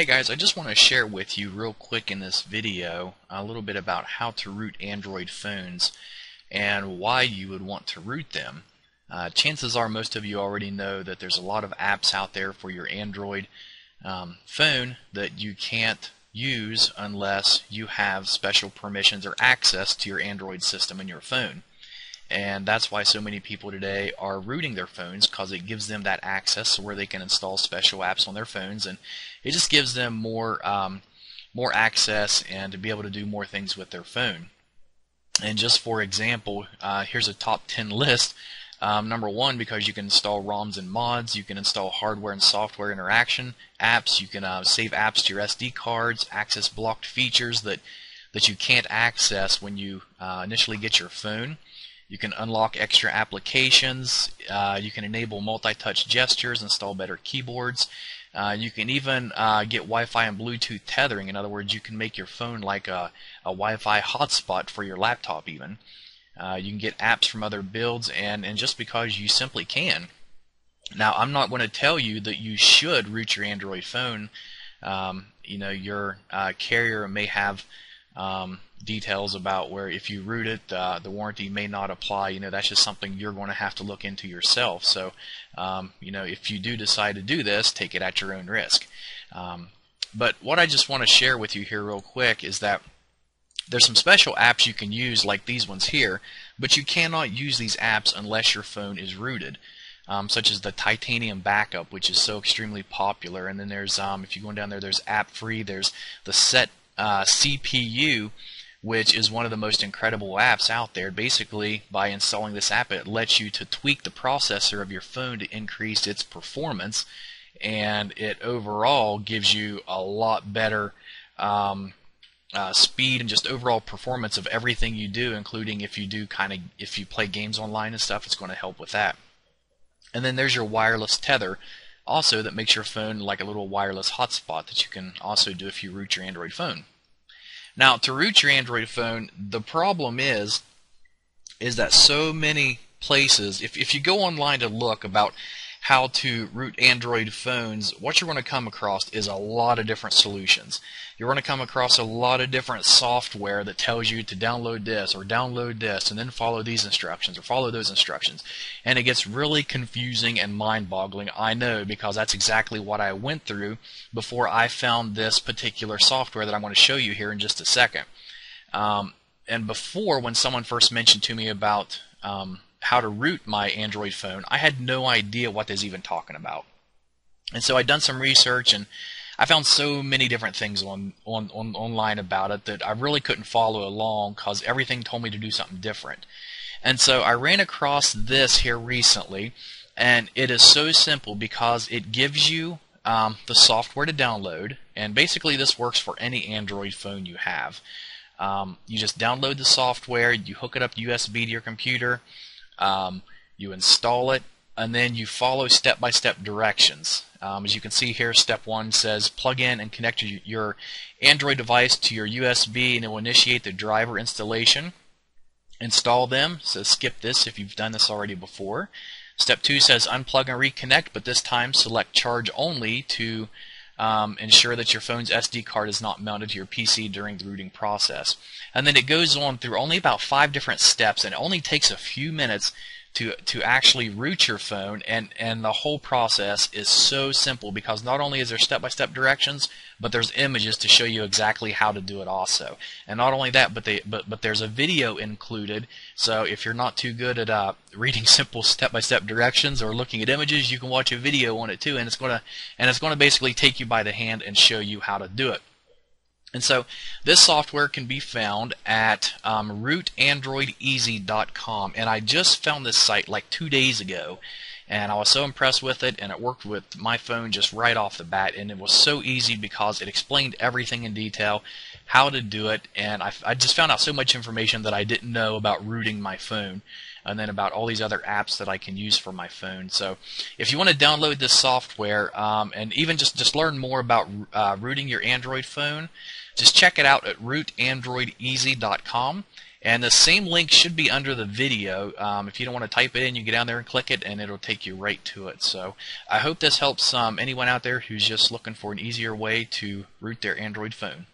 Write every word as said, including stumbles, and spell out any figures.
Hey guys, I just want to share with you real quick in this video a little bit about how to root Android phones and why you would want to root them. Uh, chances are most of you already know that there's a lot of apps out there for your Android um, phone that you can't use unless you have special permissions or access to your Android system in your phone. And that's why so many people today are rooting their phones, because it gives them that access where they can install special apps on their phones, and it just gives them more um, more access and to be able to do more things with their phone. And just for example, uh, here's a top ten list. Um, number one, because you can install ROMs and mods, you can install hardware and software interaction apps, you can uh, save apps to your S D cards, access blocked features that that you can't access when you uh, initially get your phone. You can unlock extra applications, uh, you can enable multi-touch gestures, install better keyboards, uh, you can even uh, get Wi-Fi and Bluetooth tethering. In other words, you can make your phone like a, a Wi-Fi hotspot for your laptop even. Uh, you can get apps from other builds, and, and just because you simply can. Now, I'm not going to tell you that you should root your Android phone. Um, you know, your uh, carrier may have Um, details about where if you root it, uh, the warranty may not apply. You know, that's just something you're going to have to look into yourself. So, um, you know, if you do decide to do this, take it at your own risk. Um, but what I just want to share with you here real quick is that there's some special apps you can use, like these ones here, but you cannot use these apps unless your phone is rooted, um, such as the Titanium Backup, which is so extremely popular. And then there's, um, if you go down there, there's App Free, there's the Set Uh, C P U, which is one of the most incredible apps out there. Basically, by installing this app, it lets you to tweak the processor of your phone to increase its performance, and it overall gives you a lot better um, uh, speed and just overall performance of everything you do, including if you do kind of if you play games online and stuff. It's going to help with that. And then there's your wireless tether, also, that makes your phone like a little wireless hotspot that you can also do if you root your Android phone. Now, to root your Android phone, the problem is is that so many places, if, if you go online to look about how to root Android phones, what you're going to come across is a lot of different solutions. You're going to come across a lot of different software that tells you to download this or download this and then follow these instructions or follow those instructions. And it gets really confusing and mind-boggling, I know, because that's exactly what I went through before I found this particular software that I'm going to show you here in just a second. Um, and before, when someone first mentioned to me about um, how to root my Android phone, I had no idea what they're even talking about. And so I'd done some research, and I found so many different things on, on, on online about it that I really couldn't follow along, because everything told me to do something different. And so I ran across this here recently, and it is so simple because it gives you um, the software to download, and basically this works for any Android phone you have. Um, you just download the software, you hook it up U S B to your computer, Um, you install it, and then you follow step-by-step directions. Um, as you can see here, step one says plug in and connect your Android device to your U S B, and it will initiate the driver installation. Install them, so skip this if you've done this already before. Step two says unplug and reconnect, but this time select charge only to Um, ensure that your phone's S D card is not mounted to your P C during the rooting process. And then it goes on through only about five different steps, and it only takes a few minutes to to actually root your phone, and, and the whole process is so simple because not only is there step-by-step directions, but there's images to show you exactly how to do it also. And not only that, but they but, but there's a video included, so if you're not too good at uh, reading simple step-by-step directions or looking at images, you can watch a video on it too, and it's gonna and it's gonna basically take you by the hand and show you how to do it. And so this software can be found at um, root android easy dot com, and I just found this site like two days ago, and I was so impressed with it, and it worked with my phone just right off the bat, and it was so easy because it explained everything in detail, how to do it, and I, I just found out so much information that I didn't know about rooting my phone, and then about all these other apps that I can use for my phone. So if you want to download this software um, and even just, just learn more about uh, rooting your Android phone, just check it out at root android easy dot com. And the same link should be under the video. Um, if you don't want to type it in, you get down there and click it, and it'll take you right to it. So I hope this helps um, anyone out there who's just looking for an easier way to root their Android phone.